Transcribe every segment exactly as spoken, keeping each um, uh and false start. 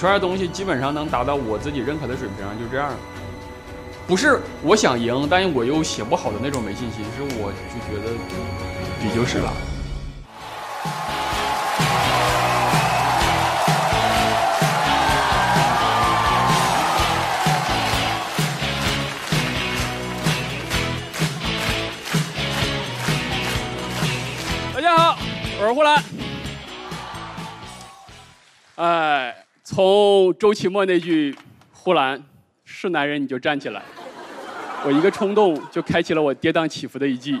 出来的东西基本上能达到我自己认可的水平，就这样。不是我想赢，但是我又写不好的那种没信心，是我就觉得也就是了。 我是呼兰。哎，从周奇墨那句“呼兰是男人你就站起来”，我一个冲动就开启了我跌宕起伏的一季。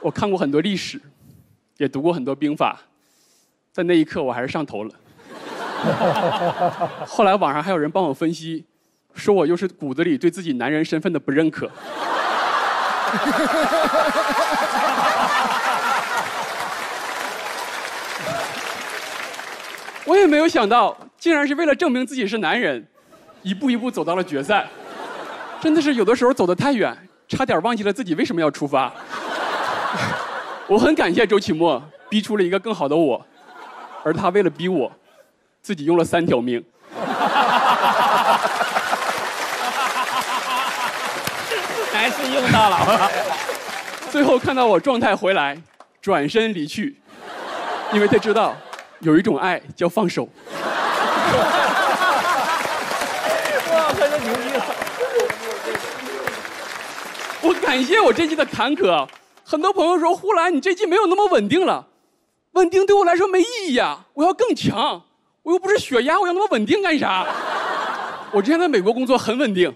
我看过很多历史，也读过很多兵法，但那一刻我还是上头了。后来网上还有人帮我分析，说我又是骨子里对自己男人身份的不认可。我也没有想到，竟然是为了证明自己是男人，一步一步走到了决赛。真的是有的时候走得太远，差点忘记了自己为什么要出发。我很感谢周奇墨，逼出了一个更好的我，而他为了逼我，自己用了三条命。还是用到了。最后看到我状态回来，转身离去，因为他知道。 有一种爱叫放手。哇，太牛逼了！我感谢我这季的坎坷。很多朋友说：“呼兰，你这季没有那么稳定了。”稳定对我来说没意义啊！我要更强。我又不是血压，我要那么稳定干啥？我之前在美国工作很稳定，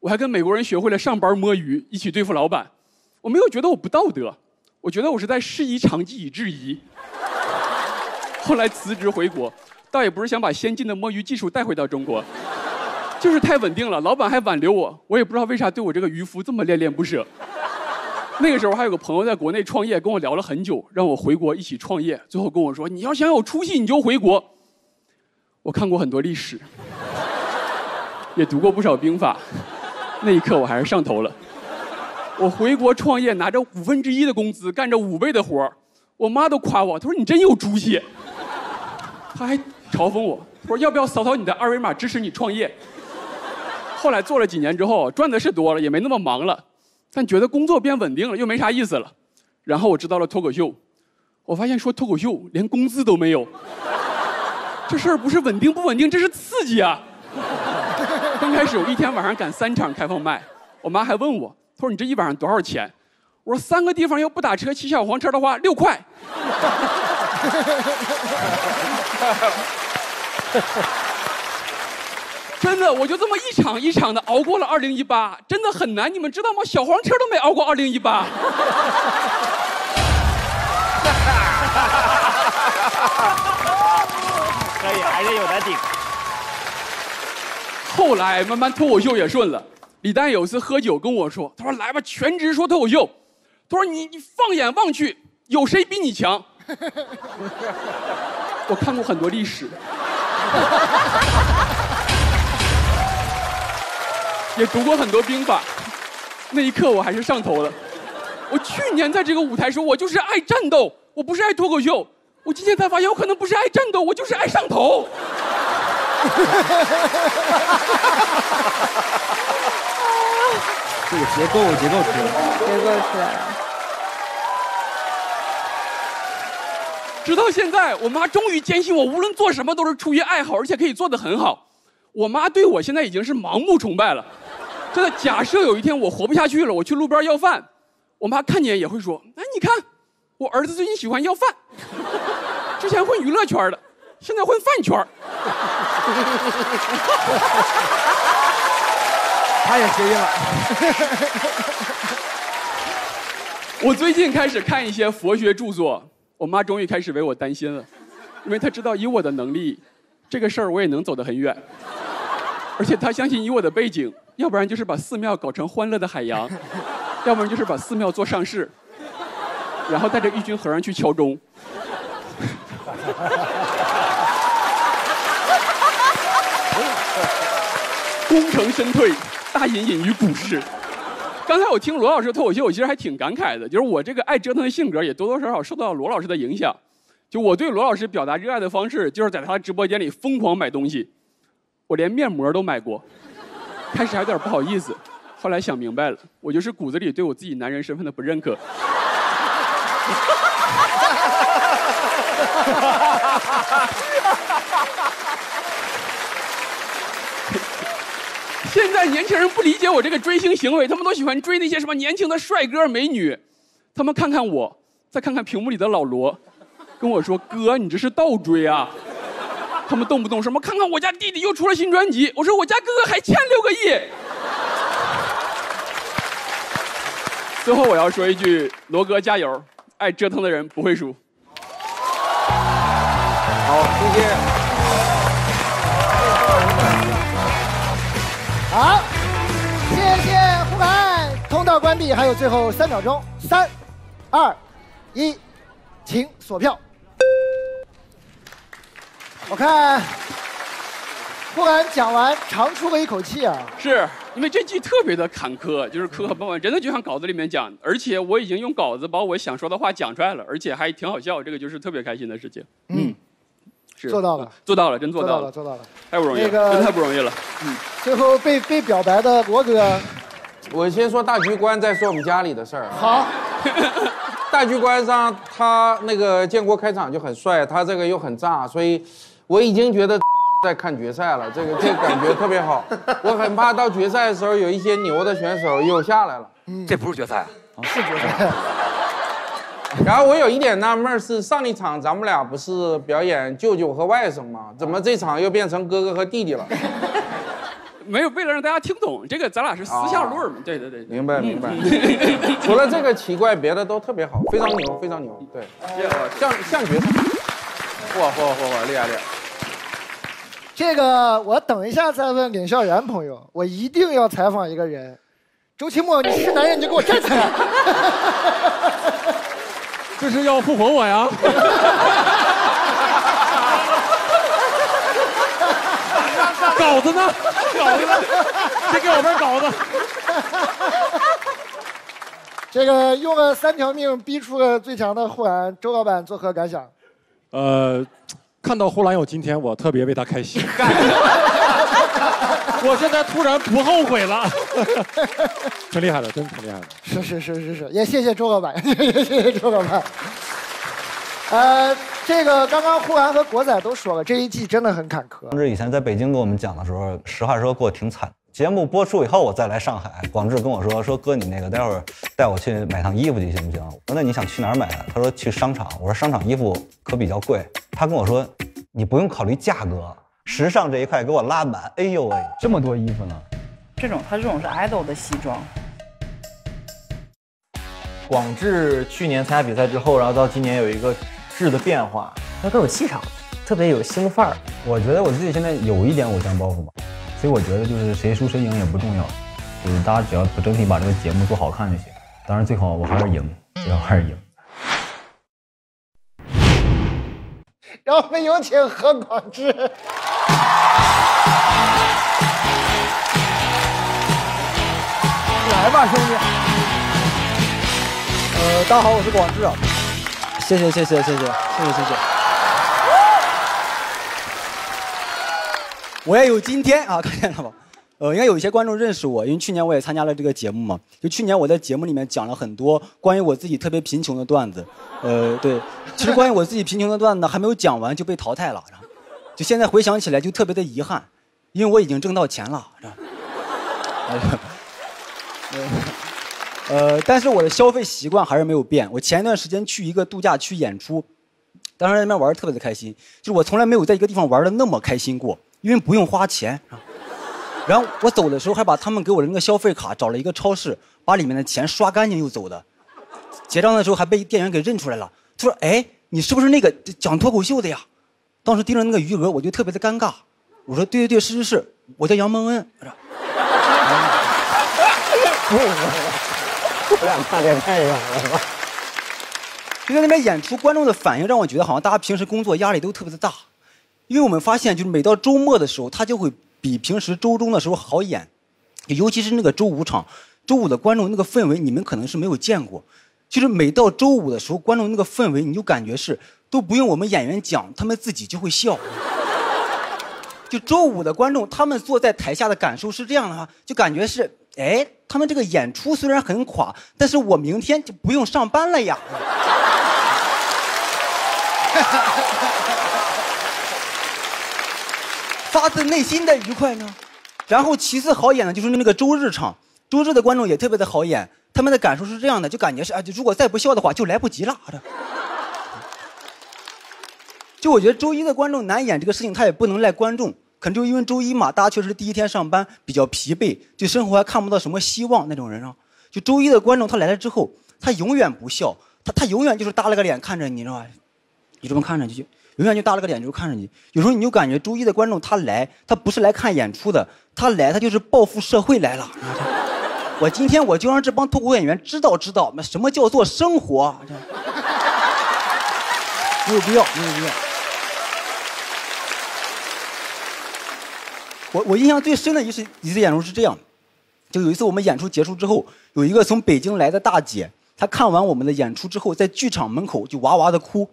我还跟美国人学会了上班摸鱼，一起对付老板。我没有觉得我不道德，我觉得我是在师夷长技以制夷。 后来辞职回国，倒也不是想把先进的摸鱼技术带回到中国，就是太稳定了。老板还挽留我，我也不知道为啥对我这个渔夫这么恋恋不舍。那个时候还有个朋友在国内创业，跟我聊了很久，让我回国一起创业。最后跟我说：“你要想有出息，你就回国。”我看过很多历史，也读过不少兵法，那一刻我还是上头了。我回国创业，拿着五分之一的工资，干着五倍的活，我妈都夸我，她说：“你真有出息。” 他还嘲讽我，我说要不要扫扫你的二维码支持你创业？后来做了几年之后，赚的是多了，也没那么忙了，但觉得工作变稳定了，又没啥意思了。然后我知道了脱口秀，我发现说脱口秀连工资都没有，这事儿不是稳定不稳定，这是刺激啊！刚开始我一天晚上赶三场开放麦，我妈还问我，她说你这一晚上多少钱？我说三个地方要不打车骑小黄车的话，六块。真的，我就这么一场一场的熬过了二零一八，真的很难，你们知道吗？小黄车都没熬过二零一八。可以，还是有的顶。后来慢慢脱口秀也顺了。李诞有一次喝酒跟我说，他说：“来吧，全职说脱口秀。”他说：“你你放眼望去，有谁比你强？” 我看过很多历史，也读过很多兵法。那一刻我还是上头了。我去年在这个舞台说，我就是爱战斗，我不是爱脱口秀。我今天才发现，我可能不是爱战斗，我就是爱上头。这个结构，结构出来了，结构出来了。 直到现在，我妈终于坚信我无论做什么都是出于爱好，而且可以做得很好。我妈对我现在已经是盲目崇拜了。真的，假设有一天我活不下去了，我去路边要饭，我妈看见也会说：“哎，你看，我儿子最近喜欢要饭，之前混娱乐圈的，现在混饭圈。”他也学艺了。我最近开始看一些佛学著作。 我妈终于开始为我担心了，因为她知道以我的能力，这个事儿我也能走得很远。而且她相信以我的背景，要不然就是把寺庙搞成欢乐的海洋，要不然就是把寺庙做上市，然后带着一群和尚去敲钟。功成身退，大隐隐于股市。 刚才我听罗老师脱口秀，我其实还挺感慨的，就是我这个爱折腾的性格也多多少少受到罗老师的影响。就我对罗老师表达热爱的方式，就是在他的直播间里疯狂买东西，我连面膜都买过，开始还有点不好意思，后来想明白了，我就是骨子里对我自己男人身份的不认可。现在年轻人不理解我这个追星行为，他们都喜欢追那些什么年轻的帅哥美女。他们看看我，再看看屏幕里的老罗，跟我说：“哥，你这是倒追啊！”他们动不动什么看看我家弟弟又出了新专辑，我说我家哥哥还欠六个亿。最后我要说一句：罗哥加油！爱折腾的人不会输。好，谢谢。 好，谢谢胡可爱。通道关闭，还有最后三秒钟，三、二、一，请锁票。我看胡可爱讲完长出了一口气啊，是因为这季特别的坎坷，就是磕磕绊绊，真的就像稿子里面讲，而且我已经用稿子把我想说的话讲出来了，而且还挺好笑，这个就是特别开心的事情。嗯。 做到了，做到了，真做到了，做到了，太不容易了，真太不容易了。嗯，最后被被表白的罗哥，我先说大局观，再说我们家里的事儿。好，大局观上他那个建国开场就很帅，他这个又很炸，所以我已经觉得在看决赛了，这个这感觉特别好。我很怕到决赛的时候有一些牛的选手又下来了。嗯，这不是决赛，是决赛。 然后我有一点纳闷是，上一场咱们俩不是表演舅舅和外甥吗？怎么这场又变成哥哥和弟弟了？没有，为了让大家听懂，这个咱俩是私下论嘛。对对对，明白明白。除了这个奇怪，别的都特别好，非常牛，非常牛。对，像像角色，哇哇哇哇，厉害厉害。这个我等一下再问领笑员朋友，我一定要采访一个人。周奇墨，你是男人你就给我站起来。 这是要复活我呀！稿子呢？稿子呢？先给我份稿子。这个用了三条命逼出了最强的护栏，周老板作何感想？呃，看到护栏有今天，我特别为他开心。我现在突然不后悔了，挺厉害的，真挺厉害的。是是是是是，也谢谢周老板，谢谢周老板。呃，这个刚刚胡安和国仔都说了，这一季真的很坎坷。广志以前在北京跟我们讲的时候，实话说过挺惨。节目播出以后，我再来上海，广志跟我说说哥，你那个待会儿带我去买趟衣服去行不行？我说那你想去哪儿买啊？他说去商场。我说商场衣服可比较贵。他跟我说，你不用考虑价格。 时尚这一块给我拉满，哎呦喂，这么多衣服呢！这种他这种是 idol 的西装。广志去年参加比赛之后，然后到今年有一个质的变化，他更有气场，特别有星范儿。我觉得我自己现在有一点偶像包袱吧，所以我觉得就是谁输谁赢也不重要，就是大家只要整体把这个节目做好看就行。当然最好我还是赢，最好还是赢。 让我们有请何广智。来吧，兄弟。呃，大家好，我是广智啊。谢谢，谢谢，谢谢，谢谢，谢谢。我也有今天啊，看见了吧？呃，应该有一些观众认识我，因为去年我也参加了这个节目嘛。就去年我在节目里面讲了很多关于我自己特别贫穷的段子，呃，对。 其实关于我自己贫穷的段子呢，还没有讲完就被淘汰了，就现在回想起来就特别的遗憾，因为我已经挣到钱了，呃，但是我的消费习惯还是没有变。我前一段时间去一个度假区演出，当时在那边玩特别的开心，就是我从来没有在一个地方玩的那么开心过，因为不用花钱。然后我走的时候还把他们给我的那个消费卡找了一个超市，把里面的钱刷干净又走的。结账的时候还被店员给认出来了。 他说：“哎，你是不是那个讲脱口秀的呀？”当时盯着那个余额，我就特别的尴尬。我说：“对对对，是是是，我叫杨蒙恩。”我俩差点太远了。就在那边演出，观众的反应让我觉得好像大家平时工作压力都特别的大，因为我们发现就是每到周末的时候，他就会比平时周中的时候好演，尤其是那个周五场，周五的观众那个氛围，你们可能是没有见过。 就是每到周五的时候，观众那个氛围，你就感觉是都不用我们演员讲，他们自己就会笑。就周五的观众，他们坐在台下的感受是这样的哈，就感觉是，哎，他们这个演出虽然很垮，但是我明天就不用上班了呀。发自内心的愉快呢。然后其次好演的就是那个周日场，周日的观众也特别的好演，他们的感受是这样的，就感觉是啊，就如果再不笑的话就来不及了。就我觉得周一的观众难演这个事情，他也不能赖观众，可能就因为周一嘛，大家确实第一天上班比较疲惫，对生活还看不到什么希望那种人啊。就周一的观众他来了之后，他永远不笑，他他永远就是耷了个脸看着你，知道吧？你这么看着就永远就耷了个脸就看着你。有时候你就感觉周一的观众他来，他不是来看演出的，他来他就是报复社会来了。我今天我就让这帮脱口演员知道知道什么叫做生活，没有必要，没有必要。我我印象最深的一次一次演出是这样，就有一次我们演出结束之后，有一个从北京来的大姐，她看完我们的演出之后，在剧场门口就哇哇的哭，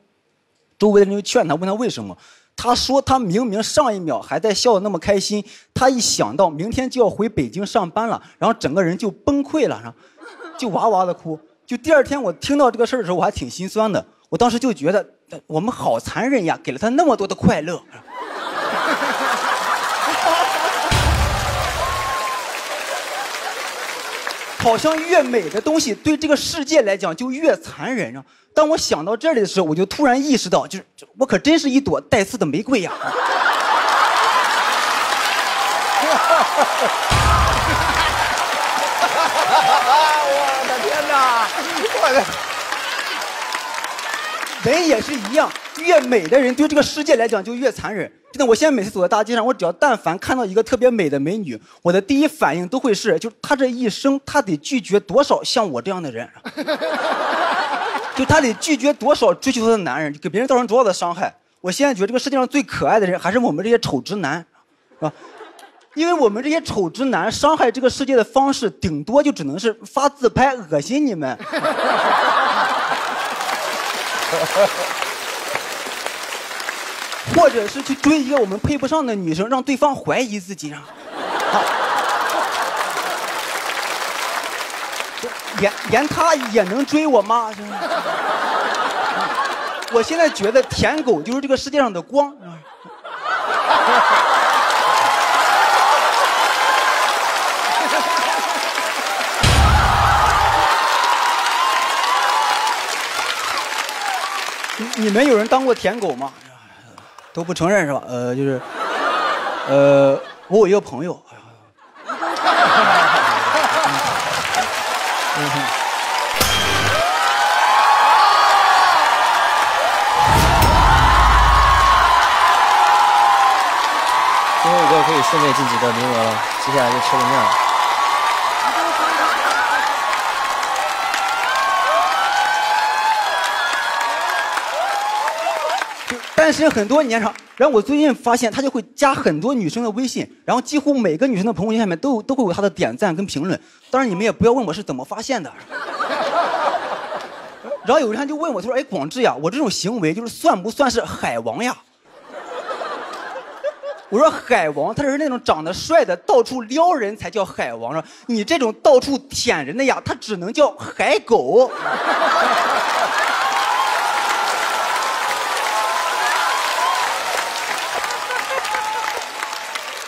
周围的人就劝她，问她为什么，她说她明明上一秒还在笑得那么开心，她一想到明天就要回北京上班了，然后整个人就崩溃了，就哇哇的哭。就第二天我听到这个事儿的时候，我还挺心酸的，我当时就觉得我们好残忍呀，给了她那么多的快乐。好像越美的东西对这个世界来讲就越残忍啊！当我想到这里的时候，我就突然意识到，就是我可真是一朵带刺的玫瑰呀！我的天哪！我的人也是一样，越美的人对这个世界来讲就越残忍。真的，我现在每次走在大街上，我只要但凡看到一个特别美的美女，我的第一反应都会是，就是她这一生，她得拒绝多少像我这样的人，就她得拒绝多少追求她的男人，给别人造成多少的伤害。我现在觉得这个世界上最可爱的人还是我们这些丑直男，是吧？因为我们这些丑直男伤害这个世界的方式，顶多就只能是发自拍恶心你们。或者是去追一个我们配不上的女生，让对方怀疑自己啊！连连他也能追我妈！我现在觉得舔狗就是这个世界上的光。你, 你们有人当过舔狗吗？都不承认是吧？呃，就是，呃，我有一个朋友，最后一个可以顺位晋级的名额了，接下来就吃个面。单身很多年长，然后我最近发现他就会加很多女生的微信，然后几乎每个女生的朋友圈下面都都会有他的点赞跟评论。当然你们也不要问我是怎么发现的。然后有人就问我，他说：“哎，广志呀，我这种行为就是算不算是海王呀？”我说：“海王，他是那种长得帅的，到处撩人才叫海王啊！你这种到处舔人的呀，他只能叫海狗。”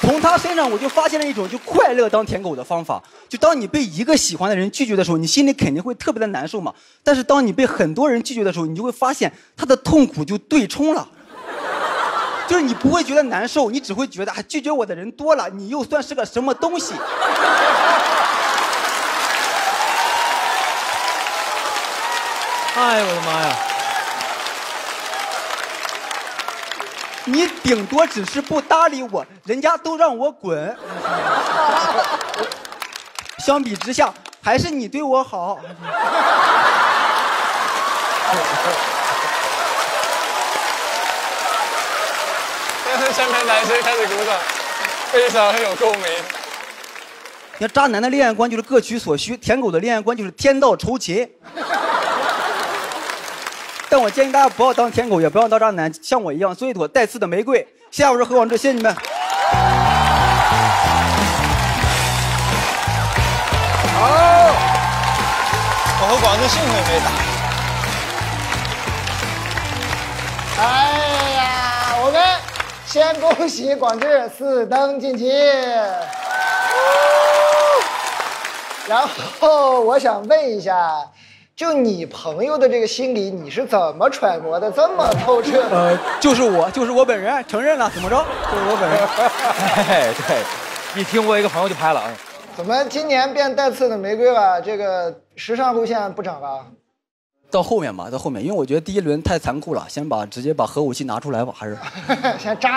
从他身上我就发现了一种就快乐当舔狗的方法，就当你被一个喜欢的人拒绝的时候，你心里肯定会特别的难受嘛，但是当你被很多人拒绝的时候，你就会发现他的痛苦就对冲了，就是你不会觉得难受，你只会觉得、哎、拒绝我的人多了，你又算是个什么东西。哎呦我的妈呀，你顶多只是不搭理我，人家都让我滚。相比之下，还是你对我好。上面男生开始鼓掌，非常有共鸣。你看，渣男的恋爱观就是各取所需，舔狗的恋爱观就是天道酬勤。但我建议大家不要当舔狗，也不要当渣男，像我一样做一朵带刺的玫瑰。下午是何广智，谢谢你们。好、哦，我和广智幸亏没打。哎呀，我们先恭喜广智四登晋级。 然后我想问一下，就你朋友的这个心理，你是怎么揣摩的这么透彻？呃，就是我，就是我本人承认了，怎么着？就是我本人。哎，对，一听我一个朋友就拍了啊。怎么今年变带刺的玫瑰了？这个时尚路线不涨了？到后面吧，到后面，因为我觉得第一轮太残酷了，先把直接把核武器拿出来吧，还是先扎。